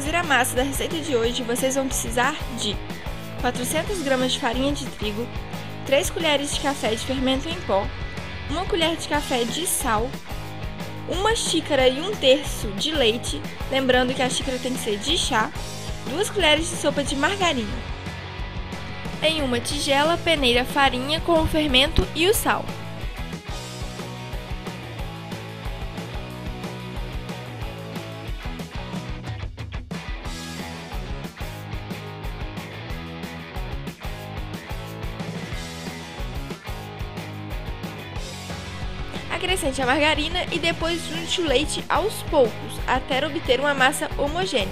fazer a massa da receita de hoje, vocês vão precisar de 400 gramas de farinha de trigo, 3 colheres de café de fermento em pó, 1 colher de café de sal, 1 xícara e 1/3 de leite, lembrando que a xícara tem que ser de chá, 2 colheres de sopa de margarina. Em uma tigela, peneire a farinha com o fermento e o sal. Acrescente a margarina e depois junte o leite aos poucos, até obter uma massa homogênea.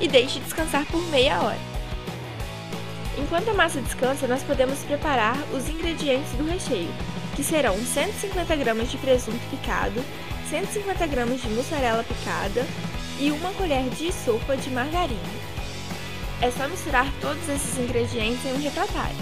E deixe descansar por meia hora. Enquanto a massa descansa, nós podemos preparar os ingredientes do recheio, que serão 150 gramas de presunto picado, 150 gramas de mussarela picada, e 1 colher de sopa de margarina. É só misturar todos esses ingredientes em um refratário.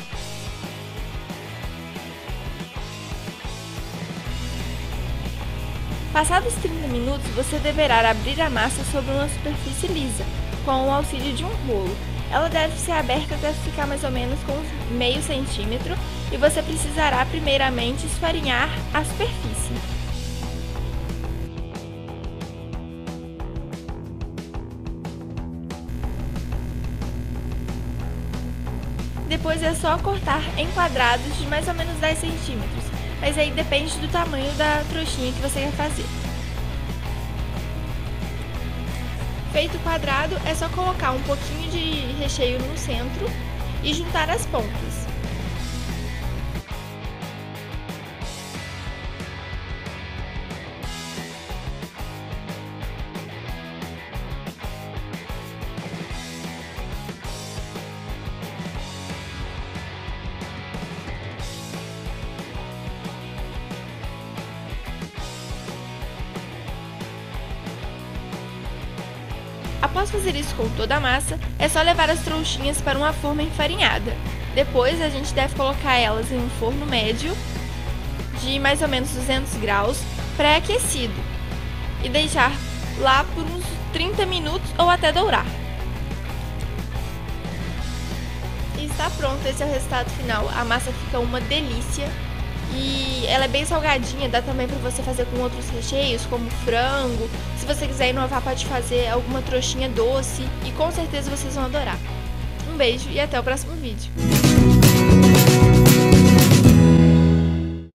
Passados 30 minutos, você deverá abrir a massa sobre uma superfície lisa, com o auxílio de um rolo. Ela deve ser aberta até ficar mais ou menos com meio centímetro e você precisará primeiramente esfarinhar a superfície. Depois é só cortar em quadrados de mais ou menos 10 centímetros, mas aí depende do tamanho da trouxinha que você quer fazer. Feito o quadrado, é só colocar um pouquinho de recheio no centro e juntar as pontas. Após fazer isso com toda a massa, é só levar as trouxinhas para uma forma enfarinhada. Depois a gente deve colocar elas em um forno médio de mais ou menos 200 graus pré-aquecido e deixar lá por uns 30 minutos ou até dourar. E está pronto, esse é o resultado final. A massa fica uma delícia e ela é bem salgadinha, dá também para você fazer com outros recheios, como frango. Se você quiser inovar, pode fazer alguma trouxinha doce e com certeza vocês vão adorar. Um beijo e até o próximo vídeo.